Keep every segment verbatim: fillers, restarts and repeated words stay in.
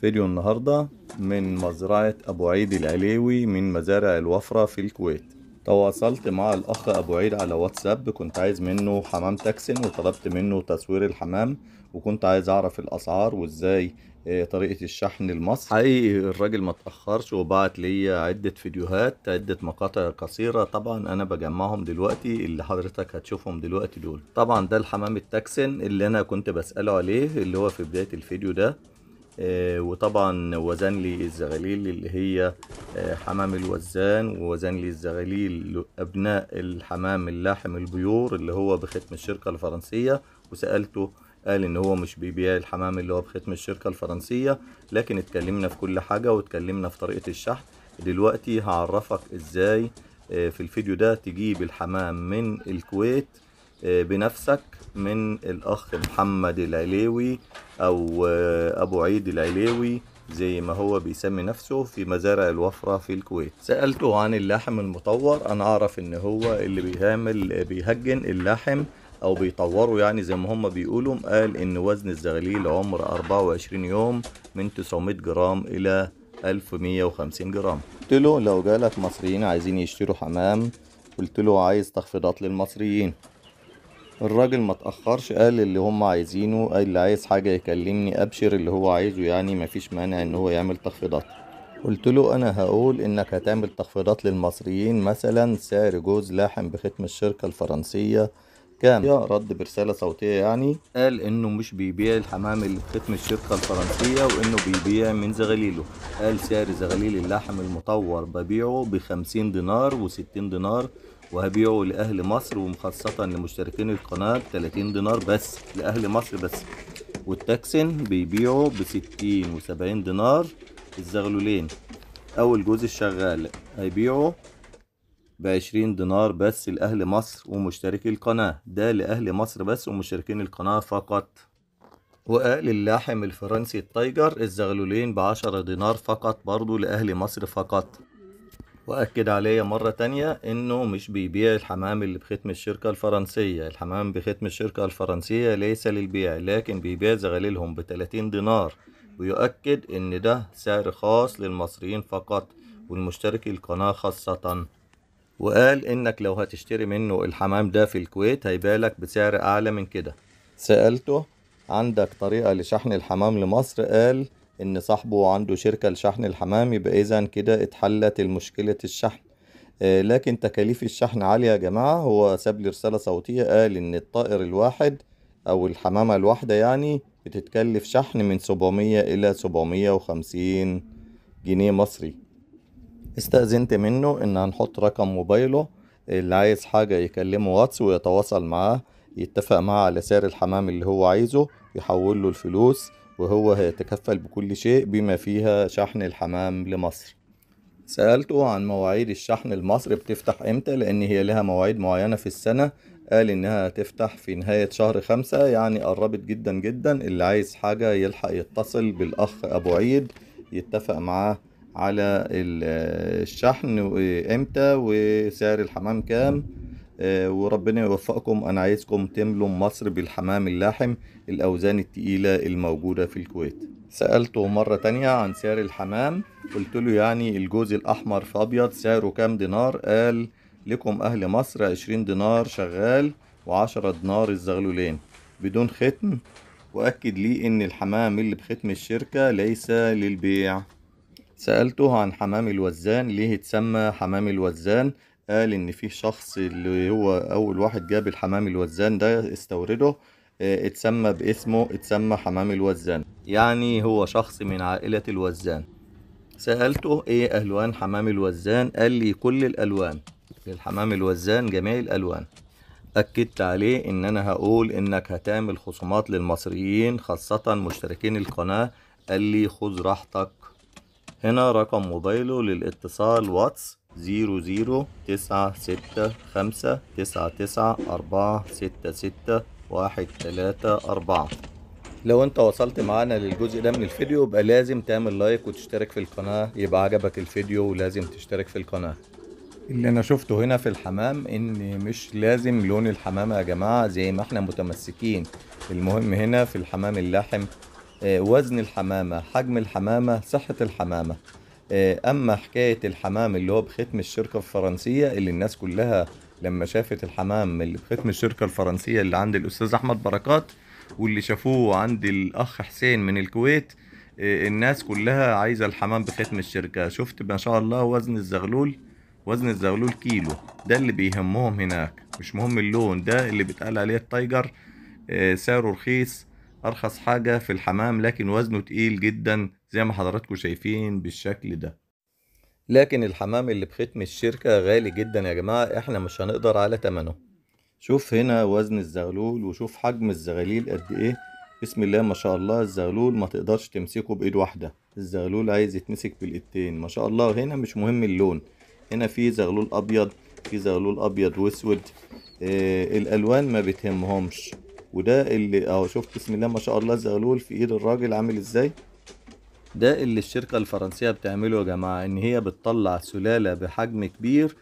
فيديو النهاردة من مزرعة أبو عيد العليوي من مزارع الوفرة في الكويت. تواصلت مع الأخ أبو عيد على واتساب، كنت عايز منه حمام تكسن وطلبت منه تصوير الحمام، وكنت عايز أعرف الأسعار وإزاي طريقة الشحن لمصر. حقيقي الراجل ما تأخرش وبعت لي عدة فيديوهات، عدة مقاطع قصيرة، طبعا أنا بجمعهم دلوقتي اللي حضرتك هتشوفهم دلوقتي دول. طبعا ده الحمام التكسن اللي أنا كنت بسأله عليه اللي هو في بداية الفيديو ده، وطبعا وزن لي الزغاليل اللي هي حمام الوزان، ووزن لي الزغاليل أبناء الحمام اللاحم البيور اللي هو بختم الشركة الفرنسية، وسألته قال ان هو مش بيبيع الحمام اللي هو بختم الشركة الفرنسية، لكن اتكلمنا في كل حاجة واتكلمنا في طريقة الشحن. دلوقتي هعرفك ازاي في الفيديو ده تجيب الحمام من الكويت بنفسك من الاخ محمد العليوي او ابو عيد العليوي زي ما هو بيسمي نفسه في مزارع الوفرة في الكويت. سألته عن اللحم المطور، انا اعرف ان هو اللي بيعمل بيهجن اللحم او بيطوروا يعني زي ما هم بيقولوا. قال ان وزن الزغاليل عمر أربعة وعشرين يوم من تسعمية جرام الى ألف ومية وخمسين جرام. قلت له لو جالك مصريين عايزين يشتروا حمام، قلت له عايز تخفيضات للمصريين. الراجل ما تأخرش، قال اللي هم عايزينه، قال اللي عايز حاجة يكلمني ابشر اللي هو عايزه، يعني ما فيش مانع ان هو يعمل تخفيضات. قلت له انا هقول انك هتعمل تخفيضات للمصريين، مثلا سعر جوز لحم بختم الشركة الفرنسية كام؟ رد برسالة صوتية يعني. قال انه مش بيبيع الحمام اللي بختم الشركة الفرنسية وانه بيبيع من زغاليله. قال سعر زغاليل اللحم المطور ببيعه بخمسين دينار وستين دينار، وهبيعه لأهل مصر وخاصة لمشتركين القناة تلاتين دينار بس لأهل مصر بس، والتكسن بيبيعه بستين وسبعين دينار الزغلولين، أو الجوز الشغال هيبيعه بعشرين دينار بس لأهل مصر ومشتركي القناة، ده لأهل مصر بس ومشتركين القناة فقط. وقال اللحم الفرنسي التايجر الزغلولين بعشرة دينار فقط برضو لأهل مصر فقط. وأكد عليا مرة تانية إنه مش بيبيع الحمام اللي بختم الشركة الفرنسية، الحمام بختم الشركة الفرنسية ليس للبيع، لكن بيبيع زغاليلهم بتلاتين دينار، ويؤكد إن ده سعر خاص للمصريين فقط والمشتركي القناة خاصة. وقال إنك لو هتشتري منه الحمام ده في الكويت هيبالك بسعر أعلى من كده. سألته عندك طريقة لشحن الحمام لمصر؟ قال إن صاحبه عنده شركة لشحن الحمام، يبقى إذا كده اتحلت المشكلة الشحن، آه لكن تكاليف الشحن عالية يا جماعة. هو ساب لي رسالة صوتية قال إن الطائر الواحد أو الحمامة الواحدة يعني بتتكلف شحن من سبعمية إلى سبعمية وخمسين جنيه مصري. استأذنت منه إن هنحط رقم موبايله، اللي عايز حاجة يكلمه واتس ويتواصل معاه، يتفق معاه على سعر الحمام اللي هو عايزه، يحول له الفلوس وهو هيتكفل بكل شيء بما فيها شحن الحمام لمصر. سألته عن مواعيد الشحن لمصر بتفتح امتى، لان هي لها مواعيد معينة في السنة. قال انها تفتح في نهاية شهر خمسة، يعني قربت جدا جدا. اللي عايز حاجة يلحق يتصل بالاخ ابو عيد يتفق معاه على الشحن امتى وسعر الحمام كام، وربنا يوفقكم. انا عايزكم تملوا مصر بالحمام اللاحم الاوزان التقيلة الموجودة في الكويت. سألته مرة تانية عن سعر الحمام، قلت له يعني الجوز الاحمر في ابيض سعره كام دينار؟ قال لكم اهل مصر عشرين دينار شغال وعشرة دينار الزغلولين بدون ختم. واكد لي ان الحمام اللي بختم الشركة ليس للبيع. سألته عن حمام الوزان، ليه اتسمى حمام الوزان؟ قال ان في شخص اللي هو اول واحد جاب الحمام الوزان ده استورده، اتسمى باسمه، اتسمى حمام الوزان، يعني هو شخص من عائلة الوزان. سألته ايه الوان حمام الوزان؟ قال لي كل الالوان للحمام الوزان، جميع الالوان. اكدت عليه ان انا هقول انك هتعمل خصومات للمصريين خاصة مشتركين القناة. قال لي خذ راحتك. هنا رقم موبايله للاتصال واتس زيرو زيرو تسعة ستة خمسة تسعة تسعة أربعة ستة ستة واحد تلاتة أربعة. لو انت وصلت معانا للجزء ده من الفيديو يبقى لازم تعمل لايك وتشترك في القناة، يبقى عجبك الفيديو ولازم تشترك في القناة. اللي انا شفته هنا في الحمام ان مش لازم لون الحمامة يا جماعة زي ما احنا متمسكين، المهم هنا في الحمام اللحم وزن الحمامة، حجم الحمامة، صحة الحمامة. أما حكاية الحمام اللي هو بختم الشركة الفرنسية، اللي الناس كلها لما شافت الحمام اللي بختم الشركة الفرنسية اللي عند الأستاذ أحمد بركات واللي شافوه عند الأخ حسين من الكويت، الناس كلها عايزة الحمام بختم الشركة. شفت ما شاء الله وزن الزغلول، وزن الزغلول كيلو، ده اللي بيهمهم هناك، مش مهم اللون. ده اللي بيتقال عليه التايجر، سعره رخيص، أرخص حاجة في الحمام، لكن وزنه تقيل جدا زي ما حضراتكم شايفين بالشكل ده. لكن الحمام اللي بختم الشركة غالي جدا يا جماعة، احنا مش هنقدر على تمنه. شوف هنا وزن الزغلول وشوف حجم الزغاليل قد ايه، بسم الله ما شاء الله. الزغلول ما تقدرش تمسكه بايد واحدة، الزغلول عايز يتمسك بالايدتين ما شاء الله. هنا مش مهم اللون، هنا في زغلول ابيض، في زغلول ابيض واسود، آه الالوان ما بتهمهمش. وده اللي اهو شفت بسم الله ما شاء الله الزغلول في ايد الراجل عامل ازاي. ده اللي الشركة الفرنسية بتعمله يا جماعة، ان هي بتطلع سلالة بحجم كبير،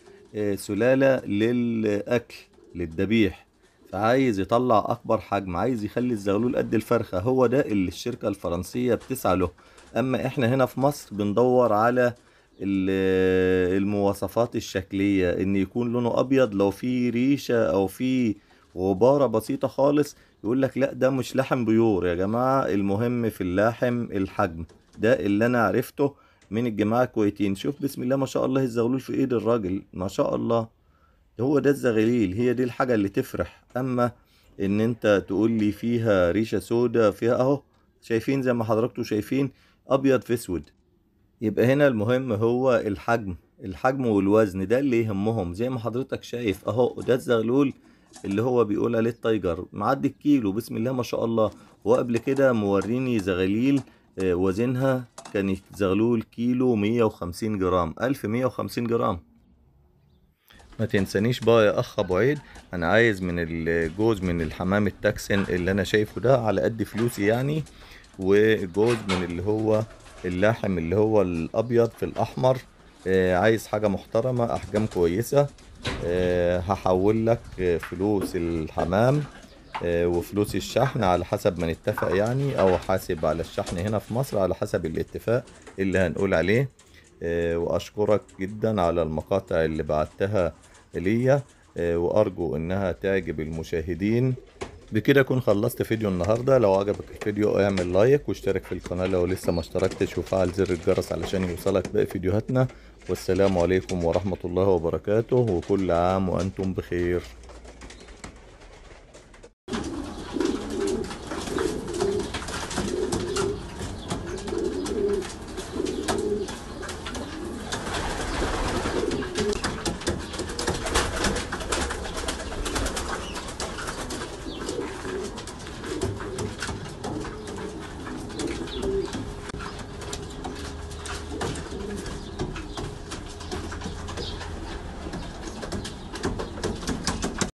سلالة للاكل للذبيح، فعايز يطلع اكبر حجم، عايز يخلي الزغلول قد الفرخة. هو ده اللي الشركة الفرنسية بتسعى له. اما احنا هنا في مصر بندور على المواصفات الشكلية، ان يكون لونه ابيض، لو في ريشة او في غبارة بسيطة خالص يقول لك لا ده مش لحم بيور. يا جماعة المهم في اللحم الحجم، ده اللي انا عرفته من الجماعة الكويتين. شوف بسم الله ما شاء الله الزغلول في ايد الراجل ما شاء الله، هو ده الزغليل، هي دي الحاجة اللي تفرح. اما ان انت تقول لي فيها ريشة سودة فيها، اهو شايفين زي ما حضراتكم شايفين ابيض في اسود، يبقى هنا المهم هو الحجم، الحجم والوزن ده اللي يهمهم. زي ما حضرتك شايف اهو ده الزغلول اللي هو بيقول عليه التايجر، معدي الكيلو بسم الله ما شاء الله. وقبل كده موريني زغاليل وزنها كانت زغلول كيلو مية وخمسين جرام، ألف ومية وخمسين جرام. ما تنسانيش بقى يا اخ ابو عيد، انا عايز من الجوز من الحمام التاكسن اللي انا شايفه ده على قد فلوسي يعني، وجوز من اللي هو اللحم اللي هو الابيض في الاحمر. عايز حاجه محترمه، احجام كويسه. أه هحول لك فلوس الحمام أه وفلوس الشحن على حسب ما نتفق يعني، او حاسب على الشحن هنا في مصر على حسب الاتفاق اللي هنقول عليه. أه واشكرك جدا على المقاطع اللي بعتها ليا، أه وارجو انها تعجب المشاهدين. بكده اكون خلصت فيديو النهارده. لو عجبك الفيديو اعمل لايك واشترك في القناه لو لسه ما اشتركتش، وفعل زر الجرس علشان يوصلك باقي فيديوهاتنا. والسلام عليكم ورحمة الله وبركاته، وكل عام وأنتم بخير.